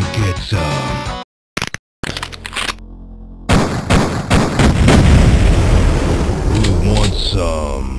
come get some. Who wants some?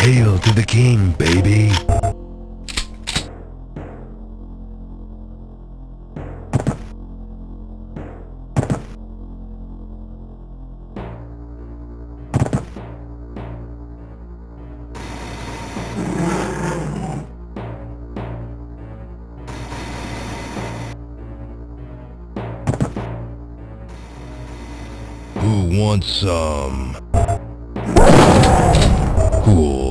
Hail to the king, baby! Who wants some? Cool.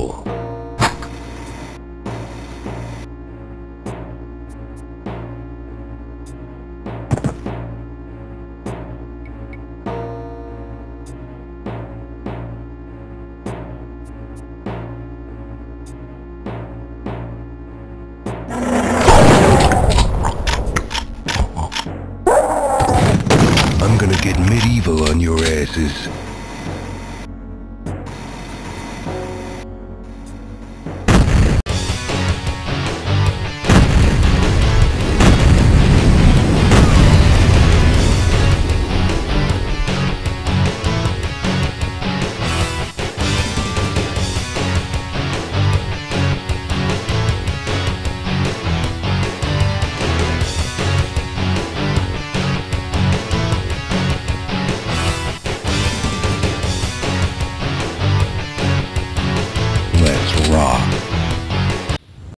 I'm gonna get medieval on your asses.